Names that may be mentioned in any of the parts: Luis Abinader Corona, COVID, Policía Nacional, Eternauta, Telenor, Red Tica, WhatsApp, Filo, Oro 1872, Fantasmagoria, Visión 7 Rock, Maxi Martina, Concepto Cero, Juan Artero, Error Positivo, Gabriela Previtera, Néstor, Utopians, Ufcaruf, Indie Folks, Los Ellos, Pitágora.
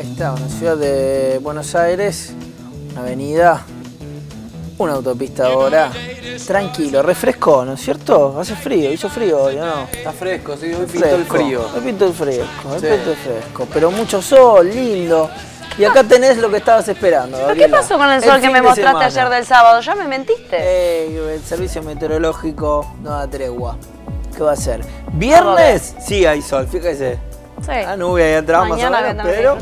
Ahí está, una ciudad de Buenos Aires, una avenida, una autopista ahora. Tranquilo, refrescó, ¿no es cierto? Hace frío, hizo frío hoy, ¿o no? Está fresco, sí, hoy pintó el frío. Hoy pintó el fresco, hoy pintó el fresco. Pero mucho sol, lindo. Y acá tenés lo que estabas esperando, Gabriela. ¿Qué pasó con el sol que me mostraste ayer del sábado? ¿Ya me mentiste? El servicio meteorológico no da tregua. ¿Qué va a ser? ¿Viernes? Sí hay sol, fíjese. Sí. La nube ahí atrás más o menos, pero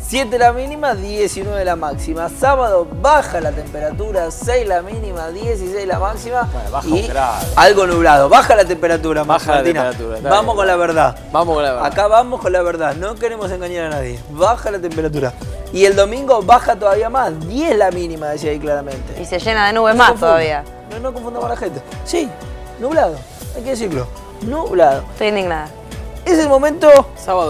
7 la mínima, 19 la máxima. Sábado baja la temperatura, 6 la mínima, 16 la máxima. Vale, baja y algo nublado. Baja la temperatura, baja Martina. La temperatura. Vamos con la verdad. Vamos con la verdad. Acá vamos con la verdad. No queremos engañar a nadie. Baja la temperatura. Y el domingo baja todavía más. 10 la mínima, decía ahí claramente. Y se llena de nubes más todavía. No, no confundamos a la gente. Sí, nublado. Hay que decirlo. Nublado. Estoy indignada. Es el momento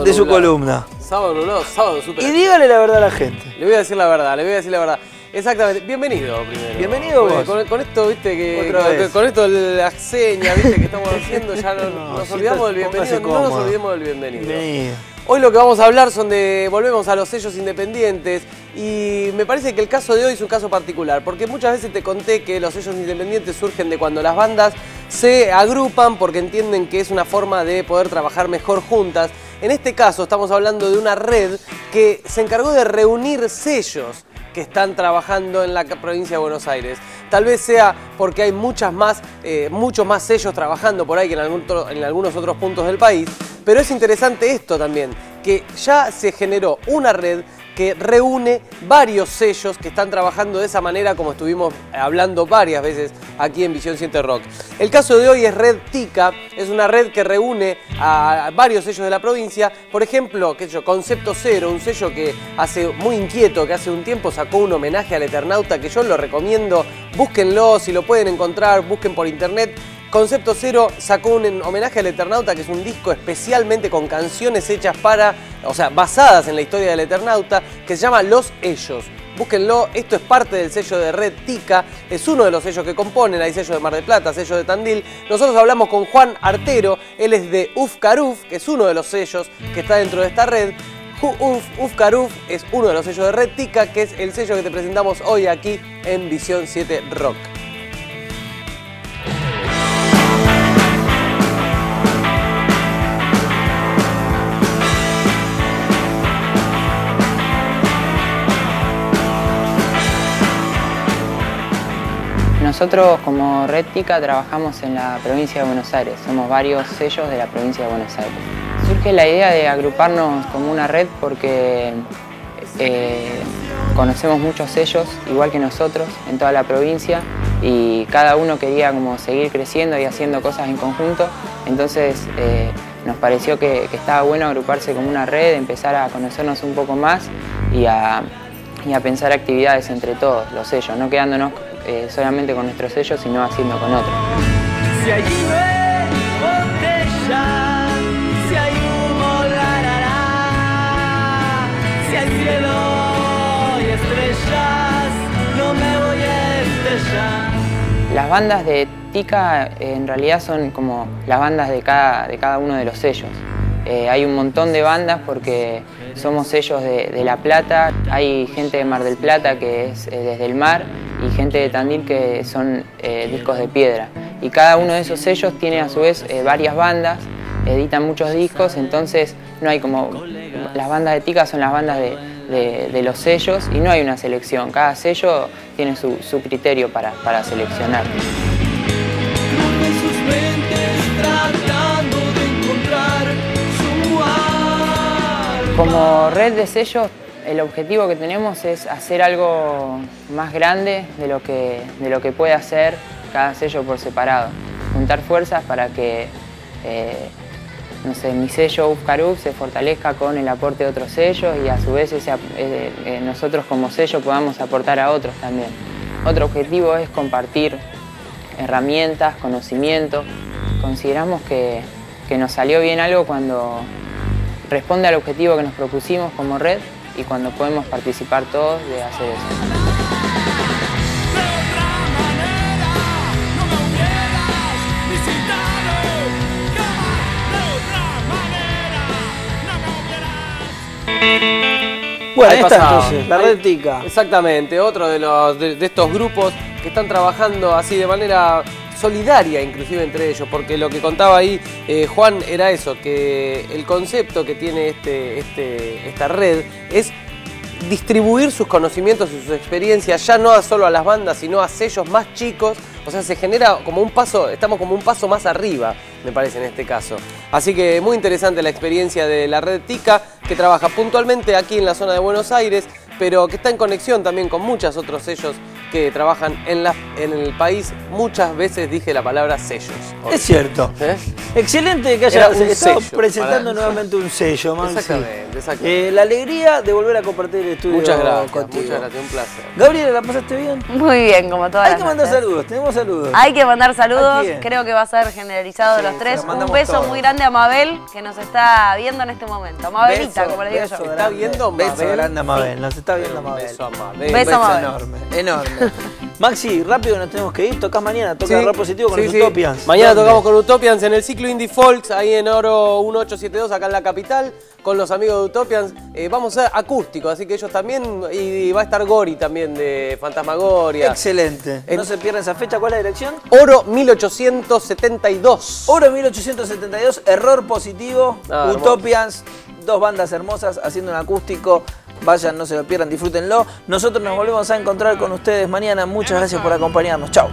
de su columna. Sábado nublado, sábado súper. Y dígale la verdad a la gente. Le voy a decir la verdad, le voy a decir la verdad. Exactamente. Bienvenido primero. Bienvenido vos. Con esto, viste, que con esto la seña, viste, que estamos haciendo, ya nos olvidamos del bienvenido. No nos olvidemos del bienvenido. Hoy lo que vamos a hablar son de... Volvemos a los sellos independientes. Y me parece que el caso de hoy es un caso particular, porque muchas veces te conté que los sellos independientes surgen de cuando las bandas se agrupan porque entienden que es una forma de poder trabajar mejor juntas. En este caso estamos hablando de una red que se encargó de reunir sellos que están trabajando en la provincia de Buenos Aires. Tal vez sea porque hay muchos más sellos trabajando por ahí que en algunos otros puntos del país, pero es interesante esto también, que ya se generó una red que reúne varios sellos que están trabajando de esa manera, como estuvimos hablando varias veces aquí en Visión 7 Rock. El caso de hoy es Red Tica, es una red que reúne a varios sellos de la provincia. Por ejemplo, qué sé yo, Concepto Cero, un sello que hace muy inquieto, que hace un tiempo sacó un homenaje al Eternauta, que yo lo recomiendo, búsquenlo, si lo pueden encontrar, busquen por internet. Concepto Cero sacó un homenaje al Eternauta, que es un disco especialmente con canciones hechas para, o sea, basadas en la historia del Eternauta, que se llama Los Ellos. Búsquenlo, esto es parte del sello de Red Tica, es uno de los sellos que componen, hay sellos de Mar del Plata, sellos de Tandil. Nosotros hablamos con Juan Artero, él es de Ufcaruf, que es uno de los sellos que está dentro de esta red. Ufcaruf es uno de los sellos de Red Tica, que es el sello que te presentamos hoy aquí en Visión 7 Rock. Nosotros como Red Tica trabajamos en la provincia de Buenos Aires, somos varios sellos de la provincia de Buenos Aires. Surge la idea de agruparnos como una red porque conocemos muchos sellos, igual que nosotros, en toda la provincia, y cada uno quería como seguir creciendo y haciendo cosas en conjunto, entonces nos pareció que estaba bueno agruparse como una red, empezar a conocernos un poco más y a pensar actividades entre todos los sellos, no quedándonos solamente con nuestros sellos, sino haciendo con otros. Si hay lluvia, botella, si hay humo, la, la, la. Si hay cielo y estrellas, no me voy a estrellar. Las bandas de Tica en realidad son como las bandas de cada uno de los sellos. Hay un montón de bandas porque somos sellos de La Plata, hay gente de Mar del Plata que es desde el mar y gente de Tandil que son discos de piedra. Y cada uno de esos sellos tiene a su vez varias bandas, editan muchos discos, entonces no hay como... Las bandas de Tica son las bandas de los sellos y no hay una selección, cada sello tiene su criterio para seleccionar. Como red de sellos, el objetivo que tenemos es hacer algo más grande de lo que puede hacer cada sello por separado. Juntar fuerzas para que, no sé, mi sello Ufcaruf se fortalezca con el aporte de otros sellos y a su vez nosotros como sello podamos aportar a otros también. Otro objetivo es compartir herramientas, conocimiento. Consideramos que nos salió bien algo cuando responde al objetivo que nos propusimos como red y cuando podemos participar todos de hacer eso. Bueno, ahí está entonces, la Red Tica. Exactamente, otro de los de estos grupos que están trabajando así de manera solidaria inclusive entre ellos, porque lo que contaba ahí Juan era eso, que el concepto que tiene esta red es distribuir sus conocimientos y sus experiencias ya no solo a las bandas, sino a sellos más chicos. O sea, se genera como un paso, estamos como un paso más arriba, me parece, en este caso. Así que muy interesante la experiencia de la Red Tica, que trabaja puntualmente aquí en la zona de Buenos Aires, pero que está en conexión también con muchos otros sellos que trabajan en el país. Muchas veces dije la palabra sellos. Hoy. Es cierto. ¿Eh? Excelente que hayas estado presentando nuevamente un sello, Maxi. Exactamente, exactamente. La alegría de volver a compartir el estudio contigo. Muchas gracias, un placer. Gabriela, ¿la pasaste bien? Muy bien, como todas las veces. Hay que mandar saludos, tenemos saludos. Hay que mandar saludos, creo que va a ser generalizado de los tres. Un beso muy grande a Mabel, que nos está viendo en este momento. Mabelita, beso, como le digo yo. ¿Está viendo Mabel? Beso grande a Mabel, nos está viendo Mabel. Beso a Mabel. Beso enorme, enorme. Maxi, rápido nos tenemos que ir, tocas mañana, toca Error Positivo con los Utopians. Mañana tocamos con Utopians en el ciclo Indie Folks, ahí en Oro 1872, acá en la capital, con los amigos de Utopians. Vamos a ser acústicos, así que ellos también, y va a estar Gori también de Fantasmagoria. Excelente. No se pierdan esa fecha, ¿cuál es la dirección? Oro 1872. Oro 1872, Error Positivo, Utopians, dos bandas hermosas haciendo un acústico. Vayan, no se lo pierdan, disfrútenlo. Nosotros nos volvemos a encontrar con ustedes mañana. Muchas gracias por acompañarnos. Chau.